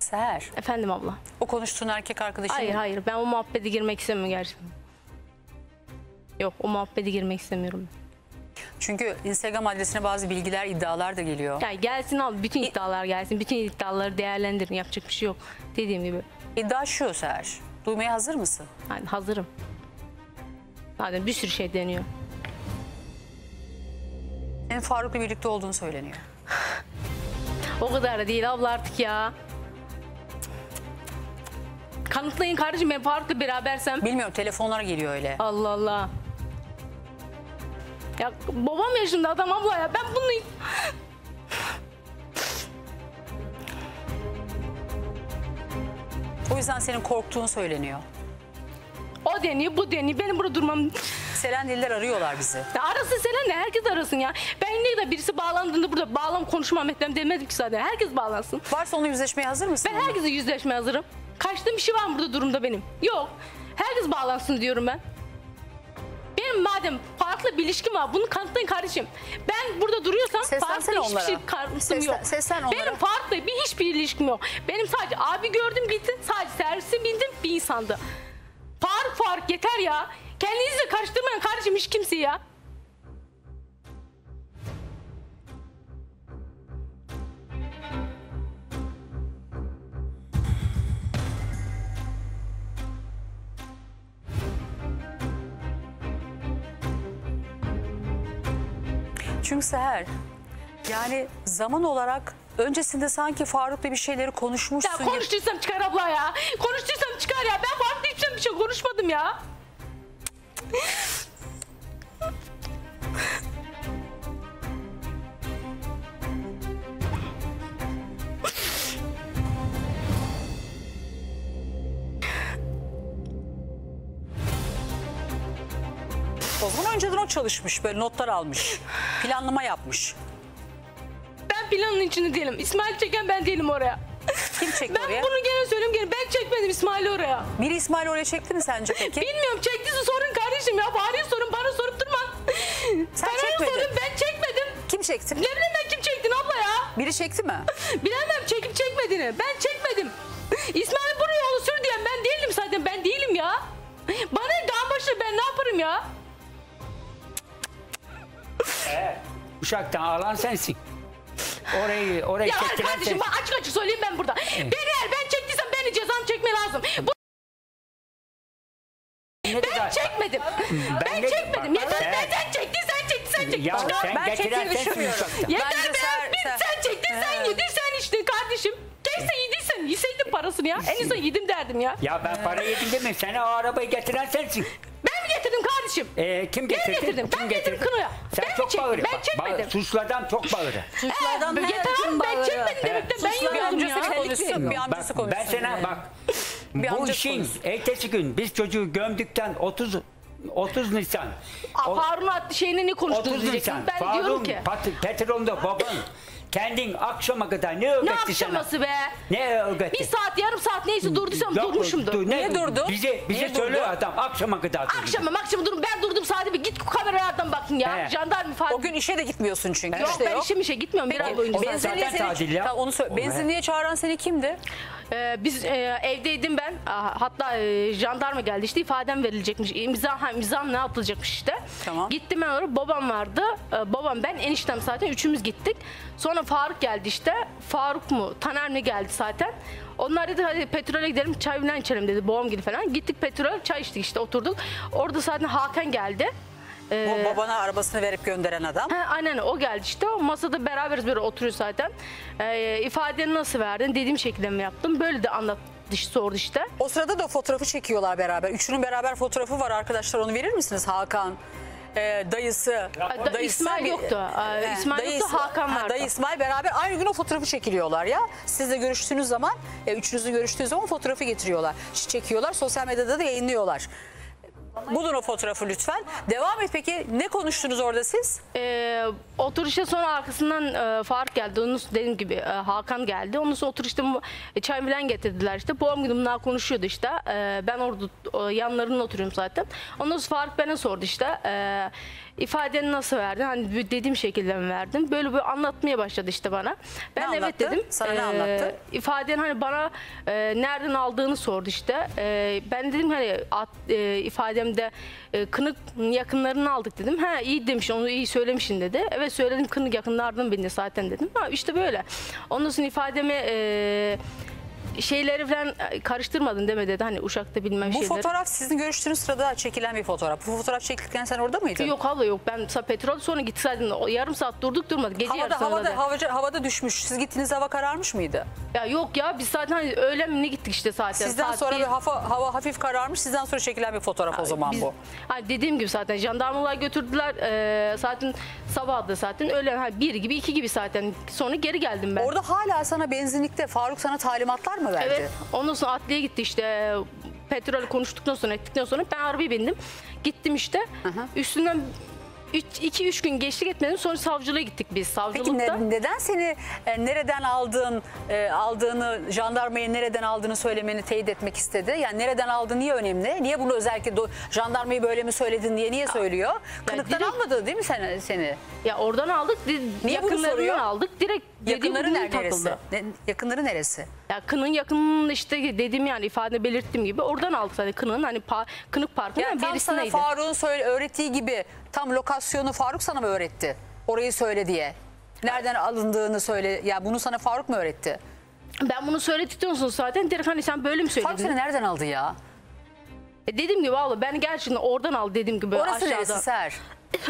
Seher. Efendim abla. O konuştuğun erkek arkadaşın mı? Hayır hayır, ben o muhabbete girmek istemiyorum gerçekten. Yok, o muhabbete girmek istemiyorum. Çünkü Instagram adresine bazı bilgiler, iddialar da geliyor. Yani gelsin abi, bütün iddialar gelsin. Bütün iddiaları değerlendirin, yapacak bir şey yok. Dediğim gibi. İddia şu Seher, duymaya hazır mısın? Yani hazırım. Zaten bir sürü şey deniyor. Senin Faruk'la birlikte olduğunu söyleniyor. O kadar da değil abla artık ya. Kanıtlayın kardeşim, ben Faruk'la berabersem. Bilmiyorum, telefonlar geliyor öyle. Allah Allah. Ya babam yaşında adam abla ya, ben bunu... O yüzden senin korktuğun söyleniyor. O deniyor, bu deniyor, benim burada durmam... Selenliler arıyorlar bizi. Ya arasın Selenli, herkes arasın ya. Ben ne kadar birisi bağlandığında burada bağlam konuşmam etmem demedim ki zaten. Herkes bağlansın. Varsa onunla yüzleşmeye hazır mısın? Ben herkese yüzleşmeye hazırım. Kaçtığım bir şey var mı burada durumda benim? Yok. Herkes bağlansın diyorum ben. Benim madem Faruk'la bir ilişkim var, bunu kanıtlayın kardeşim. Ben burada duruyorsam Faruk'la hiçbir şey kanıtım yok. Benim Faruk'la hiçbir ilişkim yok. Benim sadece abi gördüm gittim, sadece servise bindim, bir insandı. Faruk yeter ya. Kendinizi karıştırmayın kardeşim hiç kimseyi ya. Çünkü Seher, yani zaman olarak öncesinde sanki Faruk'la bir şeyleri konuşmuşsun. Ya konuştuysam çıkar abla ya. Konuştuysam çıkar ya. Ben Faruk'la hiçbir şey konuşmadım ya. O zaman önceden o çalışmış, böyle notlar almış, planlama yapmış. Ben planın içinde değilim. İsmail çeken ben değilim oraya. Kim çekti oraya? Ben bunu gene söyleyeyim, ben çekmedim İsmail'i oraya. Biri İsmail'i oraya çekti mi sence peki? Bilmiyorum, çektiyse sorun kardeşim ya. Bari sorun, bana sorup durma. Sen çekmedin. Sorun, ben çekmedim. Kim çekti? Ne bileyim ben kim çektin abla ya? Biri çekti mi? Bilemem çekip çekmediğini. Ben çekmedim. İsmail buraya yolu sür diyen ben değilim zaten, ben değilim ya. Bana dağın başına ben ne yaparım ya? Uşaktan ağlan sensin. Orayı ya kardeşim bak, açık açık söyleyeyim ben burada. Evet. Eğer ben çektiysem beni cezanı çekme lazım. Ben çekmedim. Ben çekmedim. Yeter ben sen çektin, sen çektin, sen çektin. Ya çıkar, ben çektiğimi düşünmüyorum. Yeter ben sen çektin, sen yedin, sen içtin kardeşim. Keşke yediysen, yeseydin parasını ya. En azından yedim derdim ya. Ya ben para yedim demem. Seni o arabayı getiren sensin. Getirdim kardeşim. Kim getirdi? Ben getirdim kınaya. Sen ben çok bağırır. Ben çekmedim. Suçlardan çok bağırır. Suçlardan ne? Yeter abi ben çekmedim demek de ben yürüyorum ya. Konuşsun. Ben sana bak. Bu işin ertesi gün biz çocuğu gömdükten 30 Nisan. Harun adlı şeyini ne konuştunuz diyeceksin. Ben diyorum ki. Petrol'da baban. Kendin akşama kadar ne öğretti sana? Ne akşaması be? Ne öğretti? Bir saat, yarım saat neyse durduysam durmuşumdur. Niye durdun? Bize söylüyor adam akşama kadar. Akşama durum. Ben durdum sadece bir git kameralardan bakın ya. He. Jandarma ifade. O gün işe de gitmiyorsun çünkü. Yok işte ben işe gitmiyorum. Bir ay boyunca. Benzinliğe çağıran seni kimdi? Evdeydim ben. Hatta jandarma geldi işte, ifadem verilecekmiş. İmzam ne yapılacakmış işte. Tamam. Gittim ben oraya. Babam vardı. Babam, ben, eniştem, zaten üçümüz gittik. Sonra Faruk geldi işte. Faruk mu? Taner mi geldi zaten. Onlar dedi hadi petrole gidelim, çay falan içelim dedi. Boğum gibi falan. Gittik petrol, çay içtik işte, oturduk. Orada zaten Hakan geldi. O babana arabasını verip gönderen adam. He, aynen o geldi işte. O masada beraberiz, böyle oturuyor zaten. İfadeni nasıl verdin? Dediğim şekilde mi yaptım? Böyle de sordu işte. O sırada da fotoğrafı çekiyorlar beraber. Üçünün beraber fotoğrafı var arkadaşlar. Onu verir misiniz? Hakan, dayısı İsmail yoktu. İsmail yoktu, Hakan vardı. Dayı İsmail beraber aynı gün o fotoğrafı çekiliyorlar ya. Siz de görüştüğünüz zaman, üçünüzün görüştüğü zaman fotoğrafı getiriyorlar. Çekiyorlar, sosyal medyada da yayınlıyorlar. Bulun o fotoğrafı lütfen. Devam et peki. Ne konuştunuz orada siz? Oturuşta sonra arkasından Faruk geldi. Onun dediğim gibi Hakan geldi. Onun sonra oturuşta çay falan getirdiler işte. Babam gibi bunlar konuşuyordu işte. Ben orada yanlarında oturuyorum zaten. Ondan sonra Faruk bana sordu işte. İfadeni nasıl verdin? Hani dediğim şekilde mi verdin? Böyle bir anlatmaya başladı işte bana. Ben ne evet dedim. Sana ne anlattı? İfadeni hani bana nereden aldığını sordu işte. Ben dedim hani ifademde kınık yakınlarını aldık dedim. Ha iyi demiş, onu iyi söylemişsin dedi. Evet söyledim, kınık yakınlardan birini zaten dedim. Ha işte böyle. Ondan sonra ifademe... şeyleri falan karıştırmadın deme dedi. Hani Uşak'ta bilmem şeyleri. Bu fotoğraf sizin görüştüğünüz sırada çekilen bir fotoğraf. Bu fotoğraf çekilirken sen orada mıydın? Yok abla yok. Ben petrol sonra gitseydim. Yarım saat durduk durmadık. Gece havada düşmüş. Siz gittiğiniz hava kararmış mıydı? Ya yok ya. Biz zaten hani öğlen ne gittik işte zaten. Sizden saat sonra bir hava hafif kararmış. Sizden sonra çekilen bir fotoğraf ya, o zaman biz, bu. Hani dediğim gibi zaten jandarmalar götürdüler. Zaten sabah da zaten öğlen hani 1 gibi 2 gibi zaten. Sonra geri geldim ben. Orada hala sana benzinlikte Faruk sana talimatlar mı? Evet. Ondan sonra adliye gitti işte. Petrol konuştuktan sonra ettikten sonra ben arabaya bindim. Gittim işte. Aha. Üstünden 2-3 gün geçtik etmedim. Sonra savcılığa gittik biz. Savcılıkta. Peki neden seni nereden aldığını, jandarmaya nereden aldığını söylemeni teyit etmek istedi? Yani nereden aldığını niye önemli? Niye bunu özellikle jandarmayı böyle mi söyledin diye niye söylüyor? Kınıktan direkt, almadı değil mi seni? Ya oradan aldık. Niye bunu soruyor? Aldık. Direkt yakınları neresi? Yakınları neresi? Ya kının yakınının işte dediğim yani ifade belirttiğim gibi oradan aldık hani kının hani kınık parkının yani tam sana Faruk'un öğrettiği gibi tam lokasyonu Faruk sana mı öğretti? Orayı söyle diye. Nereden alındığını söyle. Ya yani bunu sana Faruk mu öğretti? Ben bunu söyledikten sonra zaten direkt hani sen böyle mi söyledin? Faruk seni nereden aldı ya? Dediğim gibi abla ben gerçekten oradan aldı dediğim gibi. Orası aşağıdan. Neresi Seher?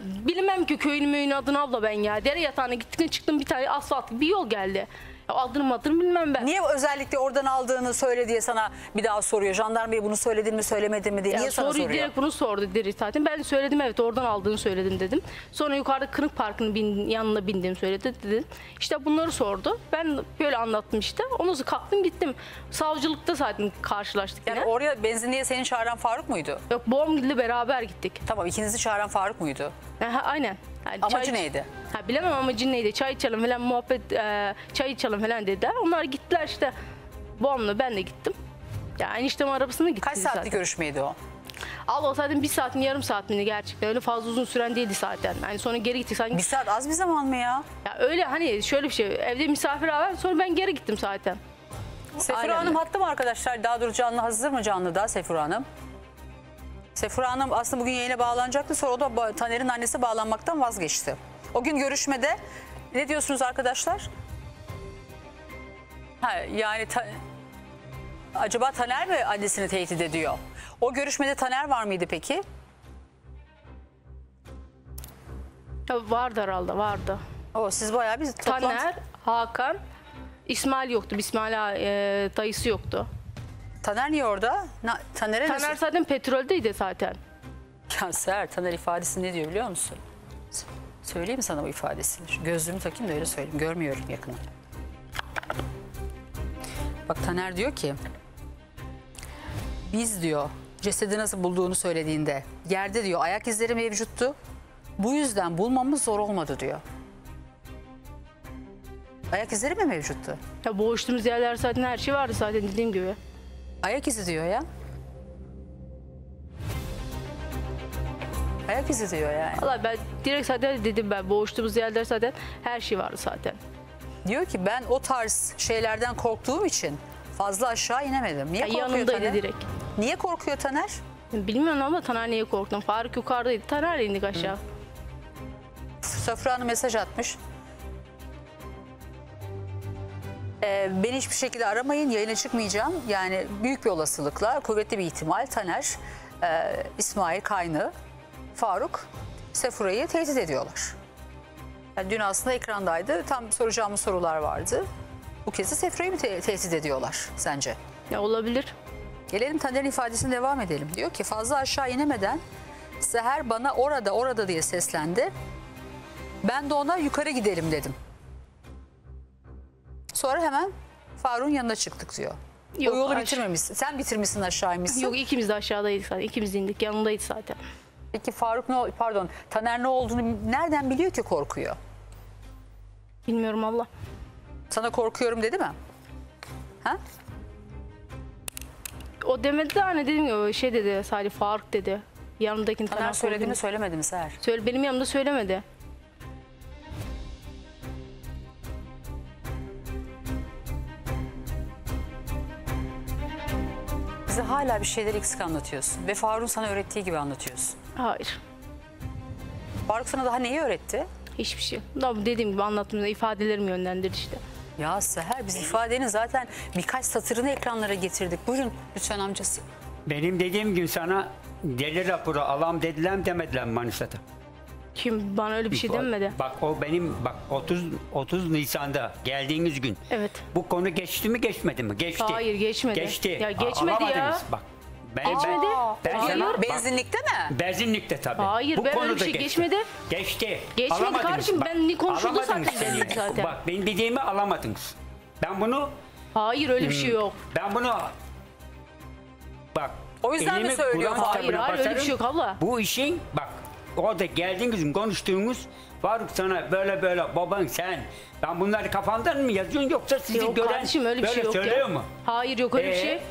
Bilmem ki köyün adını abla ben ya. Dere yatağına gittikten çıktım bir tane asfalt bir yol geldi. Aldırım bilmem ben. Niye özellikle oradan aldığını söyle diye sana bir daha soruyor. Jandarmaya bunu söyledin mi söylemedin mi diye. Niye sana soruyor? Direkt bunu sordu direkt zaten. Ben söyledim evet oradan aldığını söyledim dedim. Sonra yukarıda Kınık Parkı'nın yanına bindiğimi söyledi dedim. İşte bunları sordu. Ben böyle anlattım işte. Ondan sonra kalktım gittim. Savcılıkta zaten karşılaştık. Yani oraya benzinliğe senin çağıran Faruk muydu? Yok Boğumgil'le beraber gittik. Tamam ikinizi çağıran Faruk muydu? Aha, aynen. Yani amacı neydi? Ha, bilemem amacı neydi. Çay içelim falan muhabbet, çay içelim falan dediler. Onlar gittiler işte. Babamla ben de gittim. Yani işte arabasına gittik. Kaç saatlik görüşmeydi o? Allah zaten 1 saat mi yarım saat mi gerçekten öyle fazla uzun süren değildi zaten. Yani sonra geri gittik sanki. 1 saat az bir zaman mı ya? Ya öyle hani şöyle bir şey evde misafir var sonra ben geri gittim zaten. Sefura Hanım hatta mı arkadaşlar? Daha dur canlı hazır mı canlı daha Sefura Hanım? Sefura Hanım aslında bugün yayına bağlanacaktı. Sonra o da Taner'in annesi bağlanmaktan vazgeçti. O gün görüşmede ne diyorsunuz arkadaşlar? Ha, yani acaba Taner mi annesini tehdit ediyor? O görüşmede Taner var mıydı peki? Ya vardı herhalde vardı. O siz bayağı bir Taner, Hakan, İsmail yoktu. İsmail dayısı yoktu. Taner niye orada? Taner zaten petroldeydi zaten. Ya Seher, Taner ifadesi ne diyor biliyor musun? Söyleyeyim sana bu ifadesini. Şu gözlüğümü takayım da öyle söyleyeyim. Görmüyorum yakını. Bak Taner diyor ki, biz diyor cesedi nasıl bulduğunu söylediğinde yerde diyor ayak izleri mevcuttu. Bu yüzden bulmamız zor olmadı diyor. Ayak izleri mi mevcuttu? Ya boğuştuğumuz yerler zaten her şey vardı zaten dediğim gibi. Ayak izi diyor ya. Ayak izi diyor yani. Vallahi ben direkt zaten dedim ben boğuştuğumuz yerler zaten her şey vardı zaten. Diyor ki ben o tarz şeylerden korktuğum için fazla aşağı inemedim. Niye korkuyor yanımdaydı Taner? Direkt. Niye korkuyor Taner? Bilmiyorum ama Taner niye korktum. Faruk yukarıdaydı. Taner indik aşağı. Sofra Hanım mesaj atmış. Beni hiçbir şekilde aramayın, yayına çıkmayacağım. Yani büyük bir olasılıkla, kuvvetli bir ihtimal Taner, İsmail Kaynı, Faruk, Sefura'yı tehdit ediyorlar. Yani dün aslında ekrandaydı, tam soracağımız sorular vardı. Bu kez de Sefura'yı mı tehdit ediyorlar sence? Ya olabilir. Gelelim Taner'in ifadesine devam edelim. Diyor ki fazla aşağı inemeden Seher bana orada diye seslendi. Ben de ona yukarı gidelim dedim. Sonra hemen Faruk'un yanına çıktık diyor. Yok, o yolu bitirmemişsin. Sen bitirmişsin, aşağıymışsın. Yok, ikimiz de aşağıdaydık zaten. İkimiz indik, yanındaydı zaten. Peki Faruk ne, pardon, Taner ne olduğunu nereden biliyor ki korkuyor? Bilmiyorum abla. Sana korkuyorum dedi mi? Ha? O demedi de hani dedim ya, şey dedi, sadece Faruk dedi. Yanındakini Taner söylediğini söylemedi mi Seher? Benim yanımda söylemedi. Bize hala bir şeyler eksik anlatıyorsun. Ve Faruk'un sana öğrettiği gibi anlatıyorsun. Hayır. Faruk sana daha neyi öğretti? Hiçbir şey. Daha dediğim gibi anlattığımda ifadelerimi yönlendirdi işte. Ya Seher, biz ifadenin zaten birkaç satırını ekranlara getirdik. Buyurun lütfen amcası. Benim dediğim gibi sana deli raporu alam dediler mi demediler mi Manisa'da? Kim bana öyle bir şey demedi. Bak o benim, bak 30 Nisan'da geldiğiniz gün. Evet. Bu konu geçti mi geçmedi mi? Geçti. Hayır geçmedi. Geçti. Ya geçmedi ya. Bak. Geçmedi. Benzinlikte mi? Benzinlikte tabii. Hayır, bu ben öyle bir şey geçmedi. Geçti. Geçmedi alamadınız kardeşim, bak. Ben konuşuldu zaten. Bak benim dediğimi alamadınız. Ben bunu... Hayır öyle bir şey yok. Ben bunu... Bak. O yüzden mi söylüyorum? Hayır öyle bir şey yok abla. Bu işin bak... Orada geldiğiniz konuştuğunuz Faruk sana böyle böyle baban sen. Ben bunları kafandan mı yazıyorsun yoksa sizi yok, gören kardeşim, öyle böyle şey söylüyor ya. Mu? Hayır yok öyle bir şey.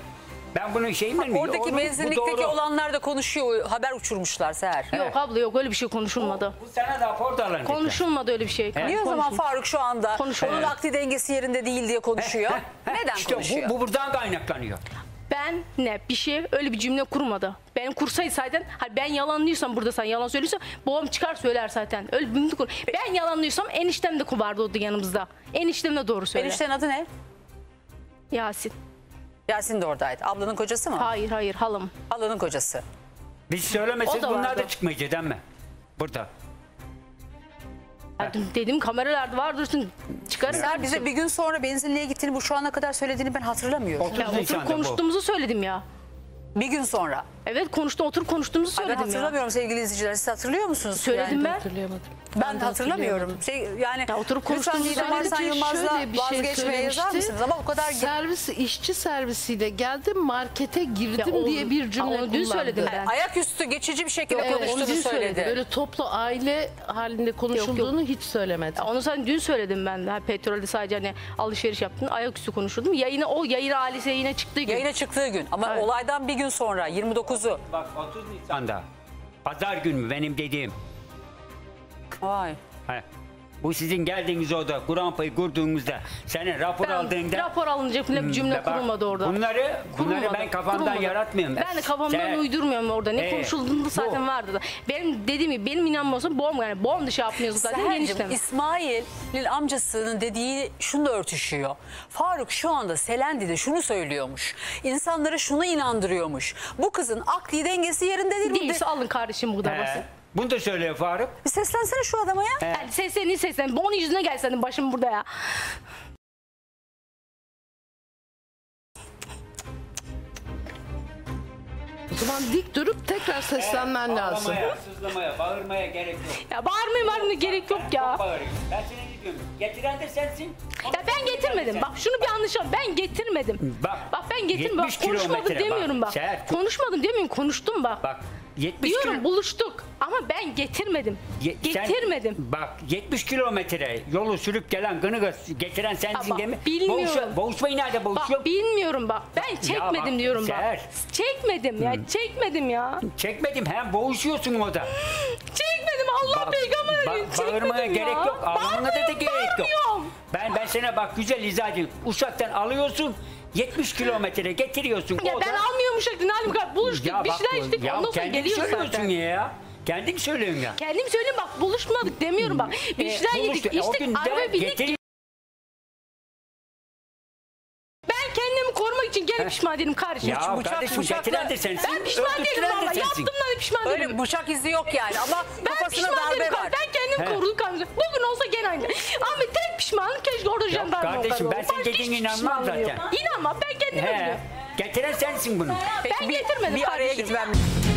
Ben bunu şeyim mi? Oradaki benzinlikteki olanlar da konuşuyor. Haber uçurmuşlar Seher. Yok evet. Abla yok öyle bir şey konuşulmadı. Bu sene rapor da konuşulmadı öyle bir şey. Evet. Niye o zaman Faruk şu anda onun akli dengesi yerinde değil diye konuşuyor? Neden işte konuşuyor? Bu buradan kaynaklanıyor. Ben ne bir şey öyle bir cümle kurmadı. Ben kursaydı zaten, ben yalanlıyorsam burada sen yalan söylüyorsan babam çıkar söyler zaten. Öyle bir cümle kur. Ben yalanlıyorsam eniştem de vardı o da yanımızda. Eniştem de doğru söylüyor. Eniştenin adı ne? Yasin. Yasin de oradaydı. Ablanın kocası mı? Hayır hayır halam. Halanın kocası. Biz söylemesek bunlar da çıkmayacak değil mi? Burada. Dedim kameralarda var dursun çıkarız. Sen bize bir gün sonra benzinliğe gittiğini bu şu ana kadar söylediğini ben hatırlamıyorum. Ya, oturup konuştuğumuzu söyledim ya. Bir gün sonra. Evet oturup konuştuğumuzu söyledim ya. Ben hatırlamıyorum ya. Sevgili izleyiciler siz hatırlıyor musunuz? Söyledim yani. Ben. Hatırlayamadım. Ben hatırlamıyorum. Yani ya, oturup konuştuğumuzu söyledim. Şöyle bir şey söylemişti. Ama o kadar servis işçi servisiyle geldim markete girdim ya, diye bir cümle kullandı. Yani ayaküstü geçici bir şekilde konuştuğunu söyledi. Böyle toplu aile halinde konuşulduğunu hiç söylemedi. Onu sen dün söyledim ben. Petrolde sadece hani alışveriş yaptın. Ayaküstü konuşuldum. Yayın ailesi yine çıktığı gün. Yayına çıktığı gün. Ama evet. Olaydan bir gün sonra 29'u. Bak 30 Nisan'da. Pazar günü benim dediğim. Vay. He. Bu sizin geldiğiniz orada Kur'an payı kurduğunuzda senin rapor aldığında rapor alınacak bir cümle kurulmadı orada. Bunları ben kafamdan yaratmıyorum. Ben de kafamdan uydurmuyorum orada. Ne konuşulduğunda zaten vardı da. Benim dediğim gibi benim inanmıyorsam boğum yani boğum dışı yapmıyoruz zaten genişleme. İsmail'in amcasının dediği şunu da örtüşüyor. Faruk şu anda Selendi'de şunu söylüyormuş. İnsanlara şunu inandırıyormuş. Bu kızın akli dengesi yerinde değil mi? Değilse alın kardeşim bu da basın. Bunu da söylüyor Faruk. Bir seslensene şu adama ya. Yani seslen. Onun yüzüne gelsen başım burada ya. O zaman dik durup tekrar seslenmen lazım. Ağlamaya, sızlamaya, bağırmaya gerek yok. Ya bağırmaya gerek yok ya. Ben seni gidiyorum. Getiren de sensin. Ya ben getirmedim. Sen. Bak şunu bir anlaşalım. Ben getirmedim. Bak ben getirmedim. Bak, konuşmadım demiyorum bak. Seher, konuşmadım demiyorum. Konuştum bak. Bak. Diyorum buluştuk ama ben getirmedim. Getirmedim. Sen, bak 70 kilometre yolu sürüp gelen gını getiren sensin değil mi? Bilmiyorum. Boğuşmayı nerede boğuşuyor? Bak bilmiyorum bak. Ben çekmedim bak, diyorum Seher. Bak. Çekmedim ya. Çekmedim ya. Çekmedim. Hem boğuşuyorsun o da. Çekmedim Allah peygamberin. Bağırmaya gerek yok. Ağlamana da gerek yok. Ben sana bak güzel izah edeyim. Uçaktan alıyorsun. 70 kilometre getiriyorsun. Ya ben almıyormuş aklını halim kadar buluştuk ya bir şeyler içtik ondan sonra geliyor zaten. Ya. Kendin söylüyorsun ya. Kendim söylüyorum bak buluşmadık demiyorum bak. Bir şeyler yedik içtik araba bindik. Ben kendimi korumak için gene pişman değilim kardeşim. Ya kardeşim getiren de sensin. Ben pişman değilim valla yaptımdan pişman değilim. Öyle bıçak izi yok yani ama kafasına darbe var. Ben kendim korudum kardeşim. Bugün olsa gene aynı. Ama tek pişmanım keşke orada jandarma olsaydı. Kardeşim ben senin dediğine inanmam zaten. İnanma ben kendime biliyorum. Getiren sensin bunu. Ben getirmedim kardeşim. Bir araya gitmem.